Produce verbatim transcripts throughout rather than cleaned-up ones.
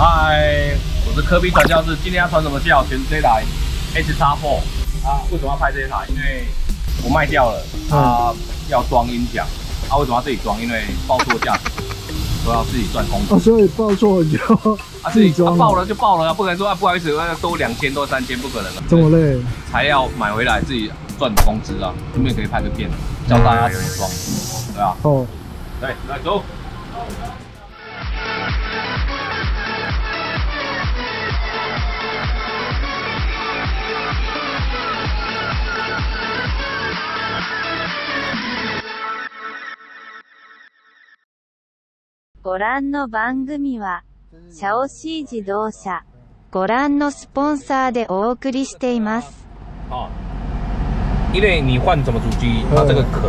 嗨，我是科比传教士，今天要传什么教？选这台 H X 四啊？为什么要拍这一台？因为我卖掉了，它要装音响，啊，为什么要自己装？因为报错价格，都要自己赚工资、啊，所以报错就啊自己装、啊，报了就报了，不可能说啊不好意思，多两千多三千，不可能的，这么累才要买回来自己赚工资啊，顺便可以拍个片，教大家怎么装，对吧、啊？哦，对，来走。 ご覧の番組は、シャオシー自動車、ご覧のスポンサーでお送りしています。哦，因为你换什么主机，它这个壳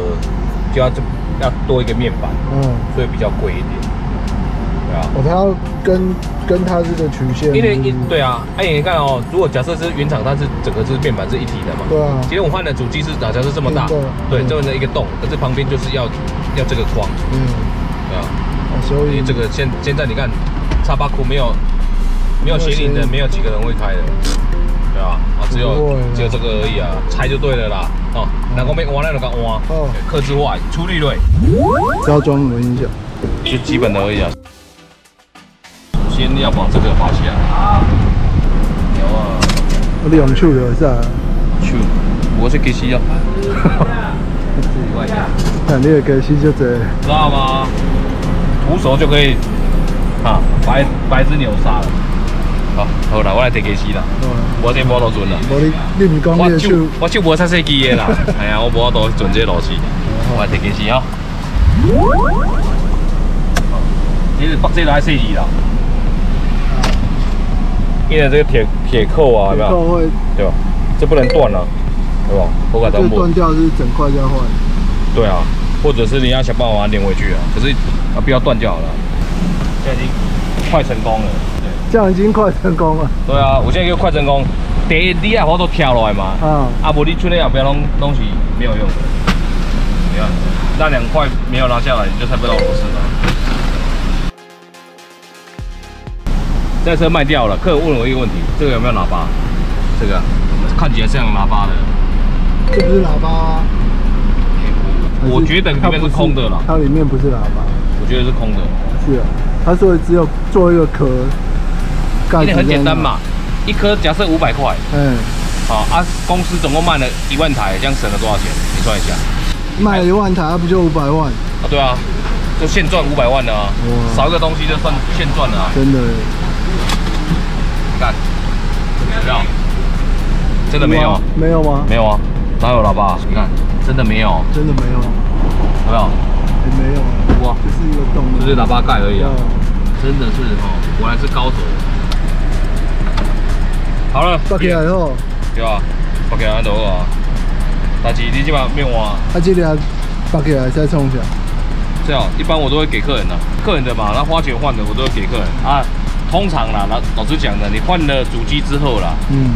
就要就要多一个面板，嗯，所以比较贵一点，对啊。哦，它要跟跟它这个曲线，因为对啊，哎，你看哦，如果假设是原厂，它是整个是面板是一体的嘛，对啊。今天我换的主机是假设是这么大，对，这么的一个洞，可是旁边就是要要这个框，嗯，对啊。 所以这个现现在你看，叉八库没有没有行李的，没有几个人会开的，对吧？啊，只有只有这个而已啊，拆就对了啦。哦，哪个没弯那个敢弯，客制化出力锐，只要装轮音响，就基本的而已啊。先要把这个拔起来。有啊。我用手了噻。手，我是机器啊。那你的机器就这，知道吗？ 徒手就可以，啊，白白只牛杀了。好，好啦，我来提机器啦。我这无多准啦。你你唔讲你手，我手无出设计的啦。哎呀，我无多准这螺丝。我来提机器哦。你是北这来设计啦？因为这个铁铁扣啊，对吧？对吧？这不能断了，对吧？我感觉断掉是整块要换。对啊。 或者是你要想办法把它连回去啊，可是啊不要断就好了。现在已经快成功了，对，这样已经快成功了。对啊，我现在就快成功。第一，你也好多跳落来嘛，嗯，啊不你出来也不要弄东西没有用的。你看，那两块没有拿下来，你就拆不到螺丝了。这车卖掉了，客人问我一个问题：这个有没有喇叭？这个看起来像喇叭的，这不是喇叭啊。 我觉得里面是空的啦，它里面不是喇叭，我觉得是空的。是啊，他说只有做一个壳，因为很简单嘛，一颗假设五百块，嗯，好啊，公司总共卖了一万台，这样省了多少钱？你算一下，卖一万台，那不就五百万？啊，对啊，就现赚五百万了啊，少一个东西就算现赚了啊，真的。看，怎么样？真的没有？没有吗？没有啊，哪有喇叭？你看。 真的没有，真的没有，有没有？也没有，哇，就是一个洞，就是喇叭盖而已啊，真的是哦，果然是高手。好了，拔起来哦，对啊，拔起来就好啊。但是你这把没换，啊，这俩拔起来再冲起来。这样，一般我都会给客人的，客人的嘛，那花钱换的我都会给客人啊。通常啦，老老实讲的，你换了主机之后啦，嗯。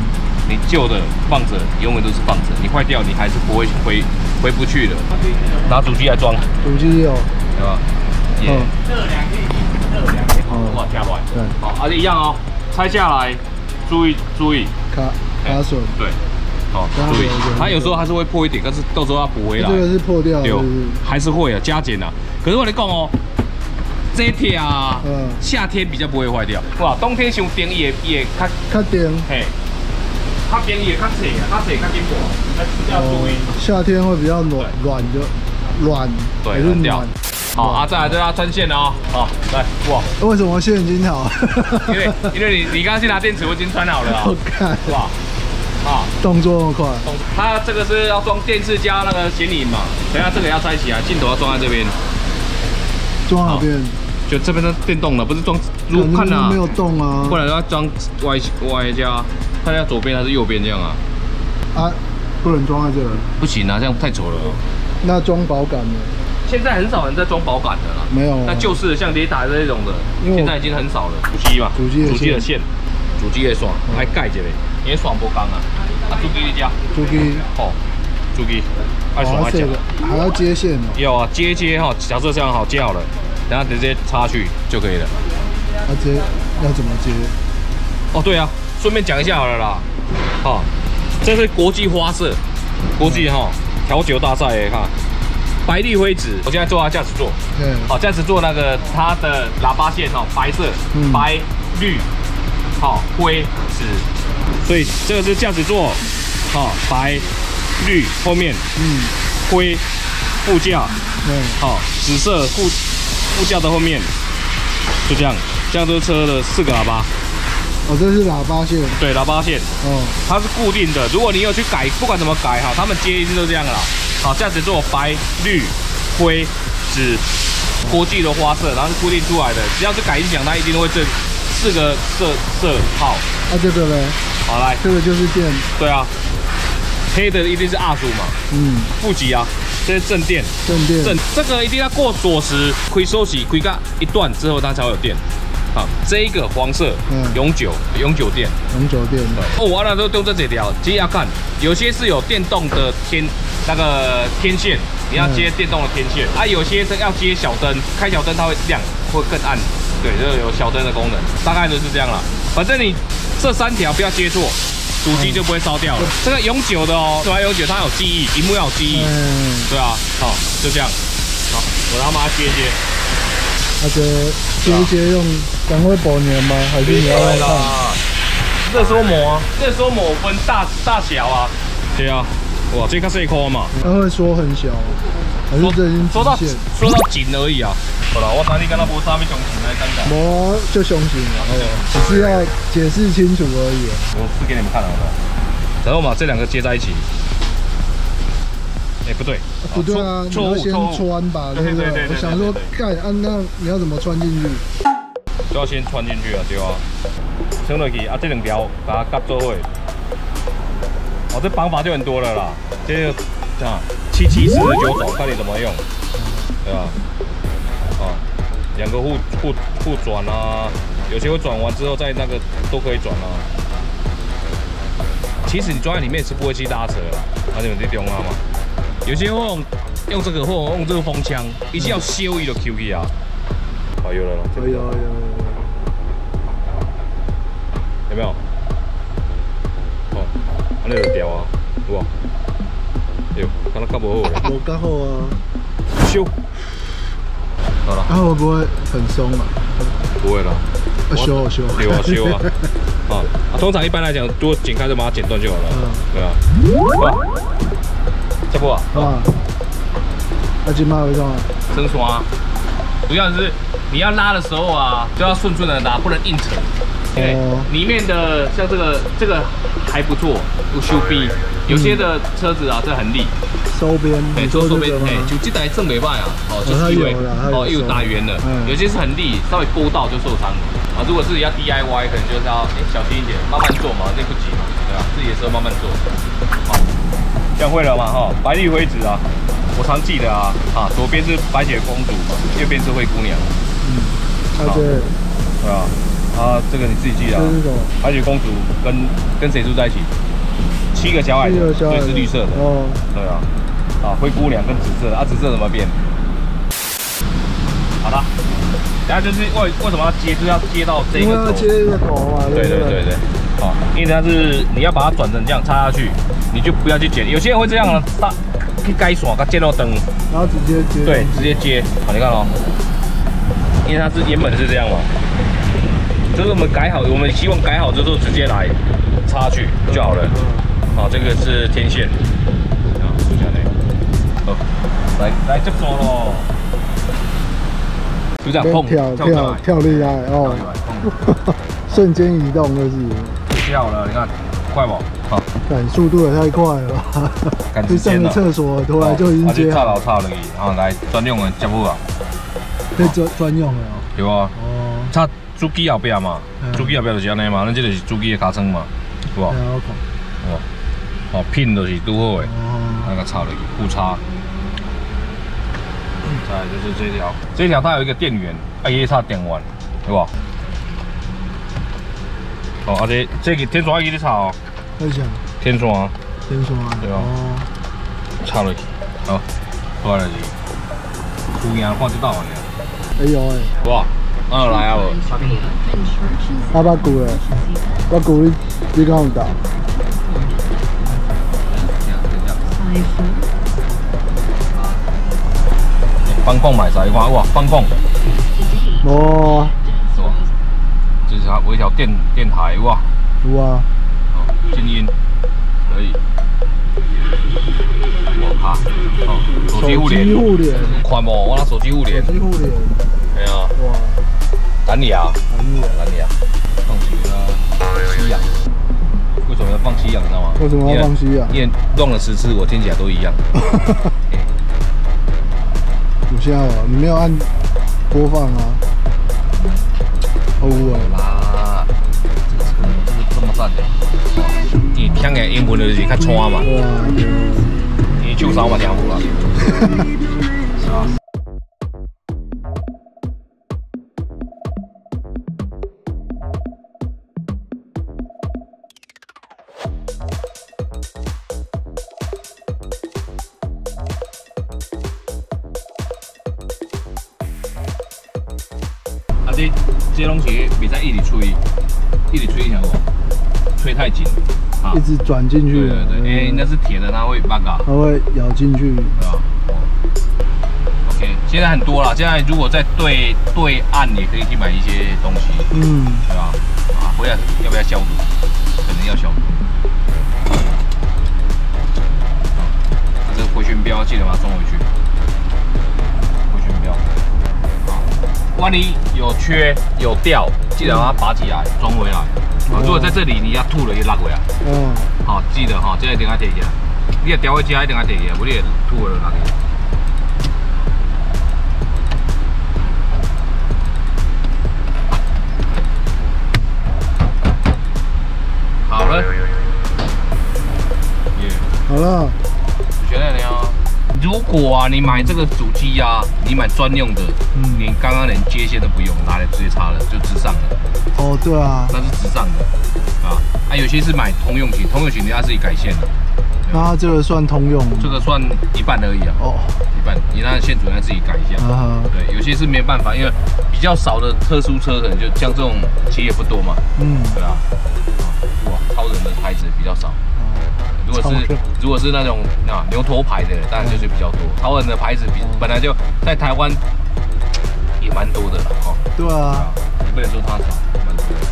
你旧的放着，永远都是放着。你坏掉，你还是不会回回不去的。拿主机来装，主机有，对吧？嗯，这两个，这两个，哇，加软，对，好，而且一样哦，拆下来，注意注意，卡卡榫，对，好，注意，它有时候还是会破一点，但是到时候它补回来。这个是破掉，有，还是会啊，加减啊。可是我跟你讲哦，这铁啊，夏天比较不会坏掉，哇，冬天上冰也也卡卡冰，嘿。 它便宜也较脆啊，较脆较紧薄，要注意。夏天会比较软软就软，对，软掉。好啊，再来对它穿线哦。好，来哇，为什么线已经好？因为因为你你刚刚去拿电池，我已经穿好了啊。我看哇，啊，动作那么快。它这个是要装电视加那个显影嘛，等下这个要拆起来，镜头要装在这边。装哪边？就这边的电动了，不是装。如看啊，没有动啊，不然要装歪歪加。 看一下左边还是右边这样啊？啊，不能装在这了。不行啊，这样太丑了。那装保杆呢？现在很少人在装保杆的啦。没有、啊。那就是像雷达这种的，现在已经很少了。主机嘛，主机主机的线，主机的线还盖着嘞，因为双波钢啊。啊，主机加。主机。哦，主机。还双还接的，还要接线哦。有啊，接接哈、哦，假设这样好接好了，然后直接插去就可以了。啊接。要怎么接？哦，对啊，顺便讲一下好了啦。好、哦，这是国际花色，国际哈调酒大赛哎哈。白栗灰酯，我现在坐它驾驶座。嗯。好、哦，驾驶座那个它的喇叭线哦，白色，嗯、白绿，好、哦、灰紫，所以这个是驾驶座，好、哦、白绿后面，嗯，灰副驾，对，好、哦、紫色副副驾的后面。 就这样，这样这车的四个喇叭。哦，这是喇叭线。对，喇叭线。哦，它是固定的。如果你有去改，不管怎么改哈，他们接一定都这样啦。好，驾驶座白、绿、灰、紫，国际的花色，然后是固定出来的。只要是改音响，它一定会这四个色色号。啊，这个嘞。好来，这个就是电。对啊，黑的一定是二十五嘛。嗯。负极啊。 这是正电，正电，正这个一定要过锁匙，开收匙，开到一段之后它才会有电。好，这一个黄色，嗯，永久，永久电，永久电。对，哦，我那都用这几条，其实要看，有些是有电动的天那个天线，你要接电动的天线、嗯、啊，有些是要接小灯，开小灯它会亮，会更暗。对，就有小灯的功能，大概就是这样啦。反正你这三条不要接错。 主机就不会烧掉了。这个永久的哦，对吧？永久它有记忆，屏幕要有记忆。嗯，对啊。好，就这样。好，我让它接接。那就接一接用，赶快保年吗？还是你要看？热缩膜，热缩膜分大大小啊。对啊。哇，这个是一颗嘛。它会缩很小，还是这已经缩到缩到紧而已啊。好了，我哪里跟他无啥咪相信来尴尬。无就相信啊，只是要解释清楚而已。我试给你们看好了，然后我把这两个接在一起。哎，不对，不对啊，你要先穿吧，对不对？我想说，干啊，那你要怎么穿进去？就要先穿进去啊，对啊。穿落去啊，这两条把它夹做伙。哦，这方法就很多了啦，这啊七七四十九种，看你怎么用，对吧？ 两个互互互转啊，有些会转完之后再那个都可以转啊。其实你装在里面是不会去拉扯啦，而且有这中啊嘛。有些用用这个或用这个风枪，一下修伊就 Q 去啊。好、哦、有了，有有有有。有没有？哦，安尼就掉啊，有啊。有，看它夹不好嘞。无夹好啊。修。 好了，它会不会很松啊？不会啦，修修修啊修啊！啊啊，通常一般来讲，如果剪开就把它剪断就好了。嗯，对啊。下播啊！啊，那今麦会怎啊？伸缩啊！主要是你要拉的时候啊，就要顺顺的拉，不能硬扯。哦。里面的像这个这个还不错，有修臂，有些的车子啊，这很利。 周边，哎，周周边，哎，就这台正北派啊，哦，就是因为哦又打圆了，有些是很利，稍微拨到就受伤了啊。如果是要 D I Y， 可能就是要小心一点，慢慢做嘛，那不急嘛，对啊，自己的车慢慢做。好，这样会了嘛哈，白栗灰酯啊，我常记得啊，啊，左边是白雪公主，右边是灰姑娘。嗯，啊对，对啊，啊，这个你自己记得啊。白雪公主跟跟谁住在一起？七个小矮人，所以是绿色的。哦，对啊。 啊，灰姑娘跟紫色啊，紫色怎么变？好了，然后就是为为什么要接，就是要接到这个头，接这个头啊。对对对对，好、哦，因为它是你要把它转成这样插下去，你就不要去剪。有些人会这样啊，大去改耍，它接到灯，然后直接接，对，直接接。好，你看哦，因为它是原本是这样嘛，就是我们改好，我们希望改好之后直接来插去就好了。好、哦，这个是天线。 来来接手喽！就这样碰跳跳跳厉害哦！瞬间移动就是跳了，你看快不？好，赶速度也太快了吧！赶时间了。上厕所突然就已经接好了。差老差了去啊！来专用的接不啊？这专专用的哦。对啊。哦。插主机后壁嘛，主机后壁就是安尼嘛，咱这就是主机的卡层嘛，是不？哦。哦，片就是拄好诶，那个插落去互插。 再来就是这条，这条它有一个电源，啊，也差电源，对吧？哦，而且这个天线也得插哦。为啥？天线啊。天线啊。对哦。插落去，好，插落去。姑娘看得到啊你。哎呦哎。哇，啊嚟啊！阿伯估嘅，我估呢呢間唔得。分工埋曬哇哇分工。哦。哇！最下有一條電電台哇。有啊。哦，靜音可以。我靠！哦，手機互聯。看冇，我拿手機互聯。手機互聯。係啊。哇！ 男女啊，男女啊，放西啊，西洋，为什么要放西洋？你知道吗？为什么要放西洋？因为弄了十次，我听起来都一样。有效啊！你没有按播放啊？好啊啦，这个车就是这么赞的。你听的英文就是较差嘛，你手扫嘛听无啦。 这这东西别再一直吹，一直吹，听过？吹太紧，啊，一直转进去。对对对，因为那是铁的，它会拔嘎，它会咬进去。对吧 ？OK， 现在很多了。现在如果在对对岸，也可以去买一些东西。嗯，对吧？啊，回来要不要消毒？可能要消毒。啊，这个回旋镖记得把它装回去。回旋镖。 万一有缺有掉，记得把它拔起来装回来。嗯、如果在这里你要吐了，也拉回来。嗯，好、哦，记得哈、哦，这一定要提起来。你要掉回家一定要提起来，不然吐了就拉回来。好了，好了，学了没有？ 如果啊，你买这个主机啊，你买专用的，嗯，你刚刚连接线都不用，拿来直接插了，就直上了。哦，对啊，那是直上的啊。啊，有些是买通用型，通用型你要自己改线的。那这个算通用？这个算一半而已啊。哦，一半，你那线主要自己改一下。啊对，有些是没办法，因为比较少的特殊车，可能就像这种其实也不多嘛。嗯，对啊。哇，超人的牌子比较少。 如果是如果是那种啊牛头牌的，当然就是比较多。超人的牌子比本来就在台湾也蛮多的了哦。对啊，你不能说它少，蛮多的。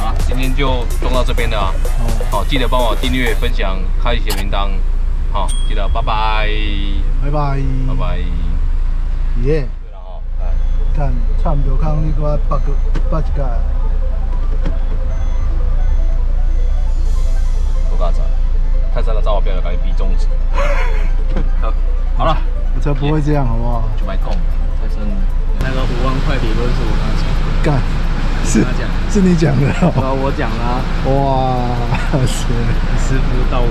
好，今天就装到这边了啊。好，记得帮我订阅、分享、开小铃铛。好，记得，拜拜，拜拜，拜拜。耶。对了哦，哎，看差唔多看你个八个八只个。多加赞。 泰山的照片，把你比中指。好了，我才不会这样，好不好？就买空。泰山那个五万块理论是我拿钱。干，是是你讲的。啊，我讲啦。哇塞，师傅到我。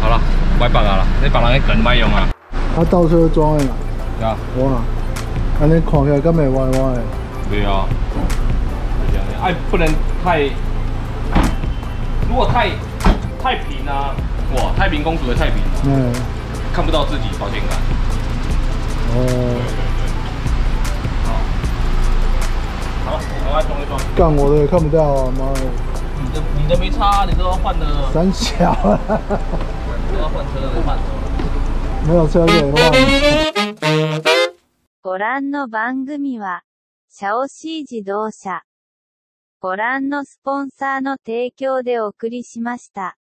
好了，买绑啊了，你绑人去梗买用啊。他倒车装的嘛。对啊。哇，安尼看起来敢袂歪歪的。对啊。哎，不能太，如果太。 太平啊，哇！太平公主的太平，嗯，看不到自己保险杆。哦，对对对，好，好，我来装一装。干我的也看不到啊，妈的！你的你的没差，你都要换的。三小啊，都要换车了，换车了。没有车可以换。ご覧の番組は、シャオシー自動車、ご覧のスポンサーの提供でお送りしました。